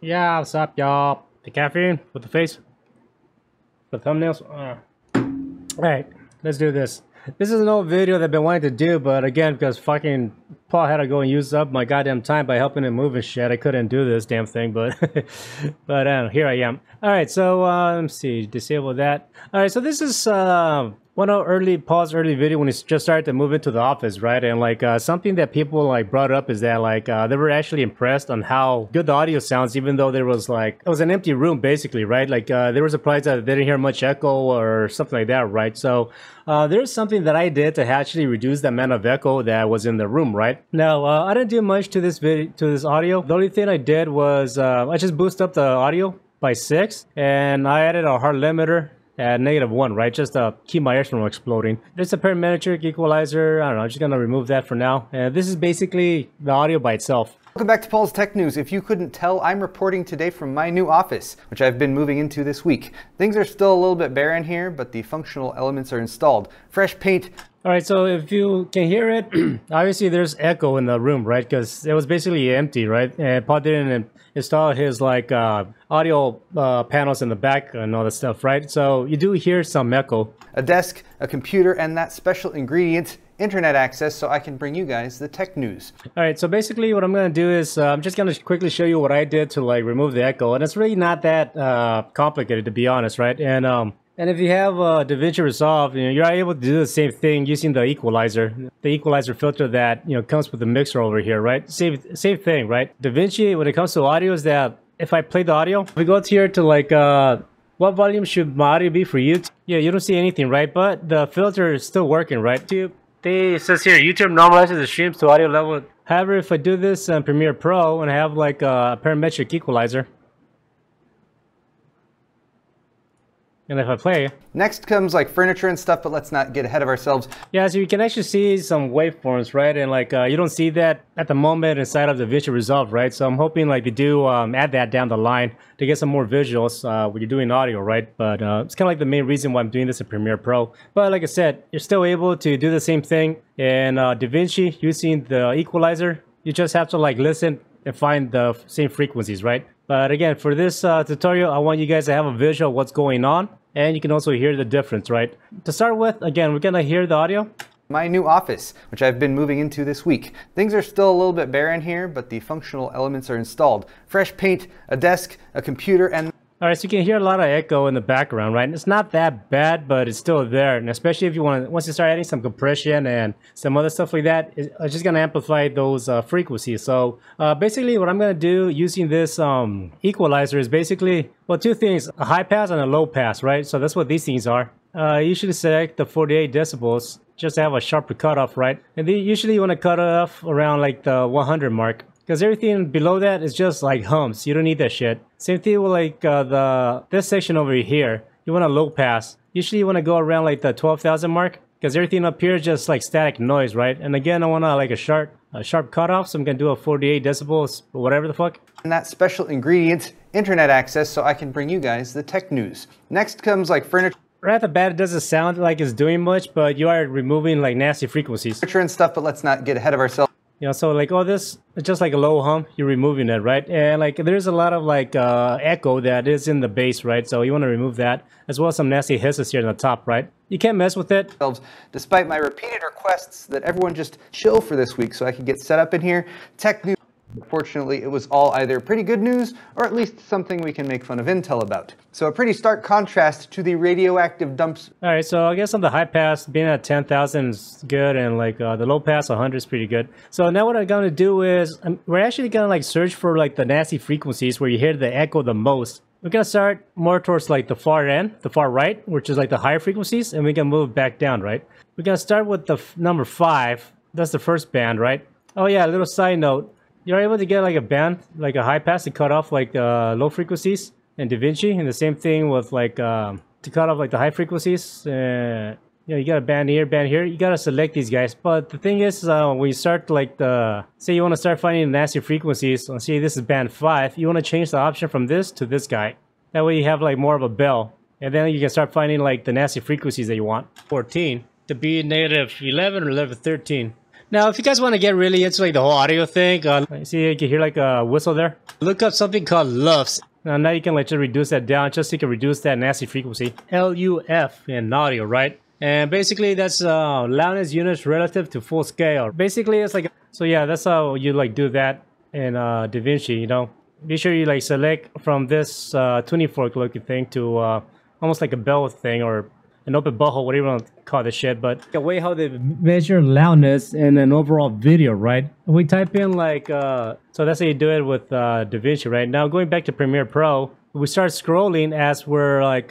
Yeah, what's up, y'all? The caffeine with the face, the thumbnails. All right, let's do this. This is an old video that I've been wanting to do, but again, because fucking Paul had to go and use up my goddamn time by helping him move and shit, I couldn't do this damn thing, but here I am. All right, so let's see, disable that. All right, so this is one of Paul's early video when he just started to move into the office, right? And like something that people like brought up is that like they were actually impressed on how good the audio sounds, even though there was like, it was an empty room basically, right? Like they were surprised that they didn't hear much echo or something like that, right? So there's something that I did to actually reduce the amount of echo that was in the room, right? Now I didn't do much to this video, to this audio. The only thing I did was I just boosted up the audio by 6, and I added a hard limiter at -1, right? Just to keep my ears from exploding. There's a parametric equalizer. I don't know, I'm just gonna remove that for now. And this is basically the audio by itself. Welcome back to Paul's Tech News. If you couldn't tell, I'm reporting today from my new office, which I've been moving into this week. Things are still a little bit barren here, but the functional elements are installed. Fresh paint. All right, so if you can hear it, obviously there's echo in the room, right? Because it was basically empty, right? And Paul didn't install his like audio panels in the back and all that stuff, right? So you do hear some echo. A desk, a computer, and that special ingredient, internet access, so I can bring you guys the tech news. All right, so basically what I'm gonna do is I'm just gonna quickly show you what I did to like remove the echo, and it's really not that complicated, to be honest, right? And if you have DaVinci Resolve, you know, you're able to do the same thing using the equalizer filter that, you know, comes with the mixer over here, right? Same thing, right? DaVinci, when it comes to audio, is that if I play the audio, if we go here to like what volume should my audio be for YouTube? Yeah, you don't see anything, right? But the filter is still working, right? It says here, YouTube normalizes the streams to audio level. However, if I do this on Premiere Pro and I have like a parametric equalizer, and if I play. Next comes like furniture and stuff, but let's not get ahead of ourselves. Yeah, so you can actually see some waveforms, right? And like you don't see that at the moment inside of the DaVinci Resolve, right? So I'm hoping like they do add that down the line to get some more visuals when you're doing audio, right? But it's kind of like the main reason why I'm doing this in Premiere Pro. But like I said, you're still able to do the same thing in DaVinci using the equalizer. You just have to like listen and find the same frequencies, right? But again, for this tutorial, I want you guys to have a visual of what's going on, and you can also hear the difference, right? To start with, again, we're gonna hear the audio. My new office, which I've been moving into this week. Things are still a little bit barren here, but the functional elements are installed. Fresh paint, a desk, a computer, and... All right, so you can hear a lot of echo in the background, right? And it's not that bad, but it's still there. And especially if you want to, once you start adding some compression and some other stuff like that, it's just gonna amplify those frequencies. So basically what I'm gonna do using this equalizer is basically, well, two things, a high pass and a low pass, right? So that's what these things are. Usually select the 48 decibels, just to have a sharper cutoff, right? And then usually you wanna cut off around like the 100 mark, because everything below that is just like hums. You don't need that shit. Same thing with like this section over here. You want a low pass. Usually you want to go around like the 12,000 mark, because everything up here is just like static noise, right? And again, I want like a sharp cutoff, so I'm gonna do a 48 decibels or whatever the fuck. And that special ingredient, internet access, so I can bring you guys the tech news. Next comes like furniture. Right at the bat, it doesn't sound like it's doing much, but you are removing like nasty frequencies. Furniture and stuff, but let's not get ahead of ourselves. You know, so like all this, it's just like a low hum, you're removing it, right? And like there's a lot of like echo that is in the bass, right? So you want to remove that, as well as some nasty hisses here on the top, right? You can't mess with it. Despite my repeated requests that everyone just chill for this week so I could get set up in here, tech news, fortunately, it was all either pretty good news or at least something we can make fun of Intel about. So a pretty stark contrast to the radioactive dumps. All right, so I guess on the high pass, being at 10,000 is good, and like the low pass, 100 is pretty good. So now what I'm gonna do is we're actually gonna like search for like the nasty frequencies where you hear the echo the most. We're gonna start more towards like the far end, the far right, which is like the higher frequencies, and we can move back down, right? We're gonna start with the number 5. That's the first band, right? Oh yeah, a little side note. You're able to get like a band, like a high pass to cut off like low frequencies in DaVinci, and the same thing with like to cut off like the high frequencies. You know, you got a band here, you got to select these guys. But the thing is, when you start like say you want to start finding nasty frequencies, let's say this is band 5, you want to change the option from this to this guy. That way you have like more of a bell, and then you can start finding like the nasty frequencies that you want. 14 to be -11 or -13. Now, if you guys want to get really into like the whole audio thing, see, you can hear like a whistle there. Look up something called LUFS. Now you can like just reduce that down, just so you can reduce that nasty frequency. LUF in audio, right? And basically that's loudness units relative to full scale. Basically it's like, so yeah, that's how you like do that in DaVinci, you know. Be sure you like select from this tuning fork looking thing to almost like a bell thing or an open butthole, whatever you want to call this shit, but the way how they measure loudness in an overall video, right? We type in like, so that's how you do it with DaVinci, right? Now going back to Premiere Pro, we start scrolling as we're like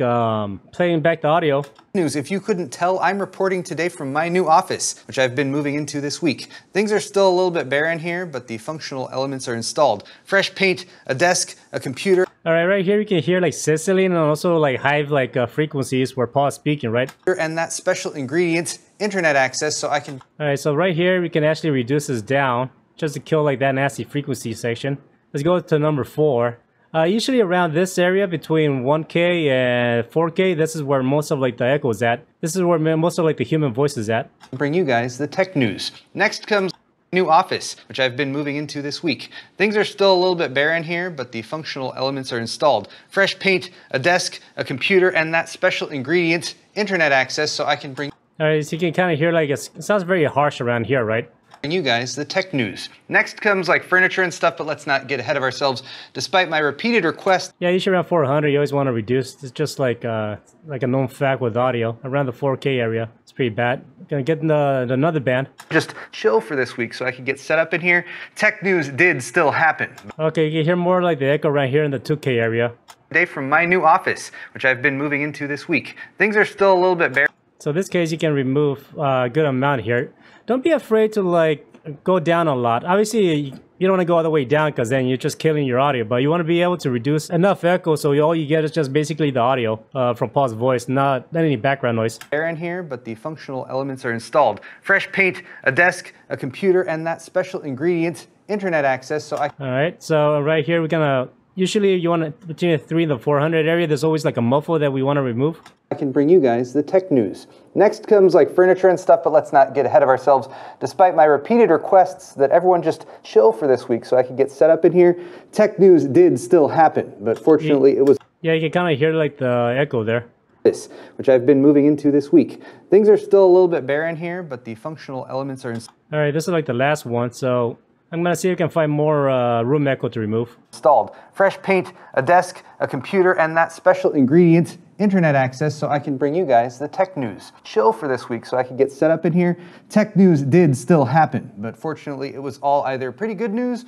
playing back the audio. News, if you couldn't tell, I'm reporting today from my new office, which I've been moving into this week. Things are still a little bit barren here, but the functional elements are installed. Fresh paint, a desk, a computer. All right, right here you can hear like Sicilian and also like high like frequencies where Paul's speaking, right? And that special ingredient, internet access, so I can... All right, so right here we can actually reduce this down just to kill like that nasty frequency section. Let's go to number 4. Usually around this area between 1K and 4K, this is where most of like the echo is at. This is where most of like the human voice is at. Bring you guys the tech news. Next comes new office, which I've been moving into this week. Things are still a little bit barren here, but the functional elements are installed. Fresh paint, a desk, a computer, and that special ingredient, internet access, so I can bring... Alright, so you can kind of hear like it sounds very harsh around here, right? And you guys, the tech news. Next comes like furniture and stuff, but let's not get ahead of ourselves. Despite my repeated request, yeah, usually around 400, you always want to reduce. It's just like a known fact with audio. Around the 4K area, it's pretty bad. Gonna get in another band. Just chill for this week, so I could get set up in here. Tech news did still happen. Okay, you can hear more like the echo right here in the 2K area. Today from my new office, which I've been moving into this week. Things are still a little bit bare. So in this case, you can remove a good amount here. Don't be afraid to like go down a lot. Obviously, you don't want to go all the way down because then you're just killing your audio. But you want to be able to reduce enough echo so all you get is just basically the audio from Paul's voice, not any background noise. Air in here, but the functional elements are installed. Fresh paint, a desk, a computer, and that special ingredient, internet access. So I. All right. So right here, we're gonna. Usually, you want to between the 300 and 400 area. There's always like a muffle that we want to remove. I can bring you guys the tech news. Next comes like furniture and stuff, but let's not get ahead of ourselves. Despite my repeated requests that everyone just chill for this week so I could get set up in here, tech news did still happen, but fortunately it was... Yeah, you can kind of hear like the echo there. This, which I've been moving into this week. Things are still a little bit barren here, but the functional elements are... All right, this is like the last one, so... I'm gonna see if I can find more room echo to remove. Installed. Fresh paint, a desk, a computer, and that special ingredient, internet access, so I can bring you guys the tech news. Chill for this week so I can get set up in here. Tech news did still happen, but fortunately it was all either pretty good news.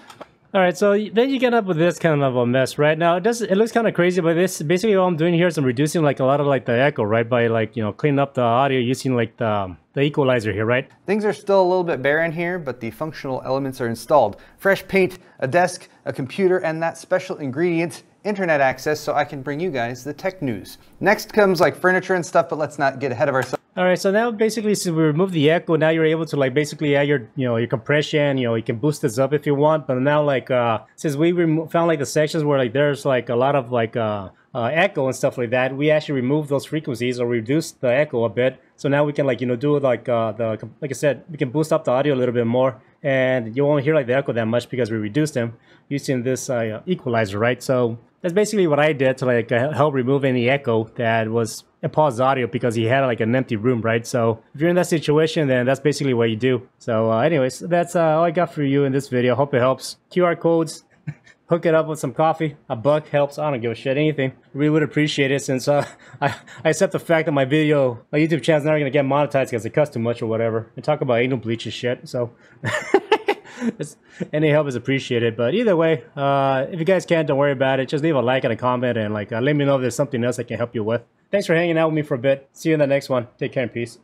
All right, so then you get up with this kind of a mess, right? Now it looks kind of crazy, but this basically all I'm doing here is I'm reducing like a lot of like the echo, right? By like, you know, cleaning up the audio using like the equalizer here, right? Things are still a little bit barren here, but the functional elements are installed. Fresh paint, a desk, a computer, and that special ingredient, internet access, so I can bring you guys the tech news. Next comes like furniture and stuff, but let's not get ahead of ourselves. All right, so now basically since we remove the echo, now you're able to like basically add your, you know, your compression, you know, you can boost this up if you want, but now like since we found like the sections where like there's like a lot of like echo and stuff like that, we actually remove those frequencies or reduce the echo a bit. So now we can like, you know, do like like I said, we can boost up the audio a little bit more and you won't hear like the echo that much because we reduced them using this equalizer, right? So that's basically what I did to like help remove any echo that was in Paul's audio because he had like an empty room, right? So if you're in that situation, then that's basically what you do. So anyways, that's all I got for you in this video. Hope it helps. QR codes, hook it up with some coffee. A buck helps. I don't give a shit, anything. Really would appreciate it since I accept the fact that my video, my YouTube channel's never gonna get monetized because it costs too much or whatever. And talk about anal bleach and shit, so... Any help is appreciated, but either way, if you guys can, don't worry about it. Just leave a like and a comment and like let me know if there's something else I can help you with. Thanks for hanging out with me for a bit. See you in the next one. Take care and peace.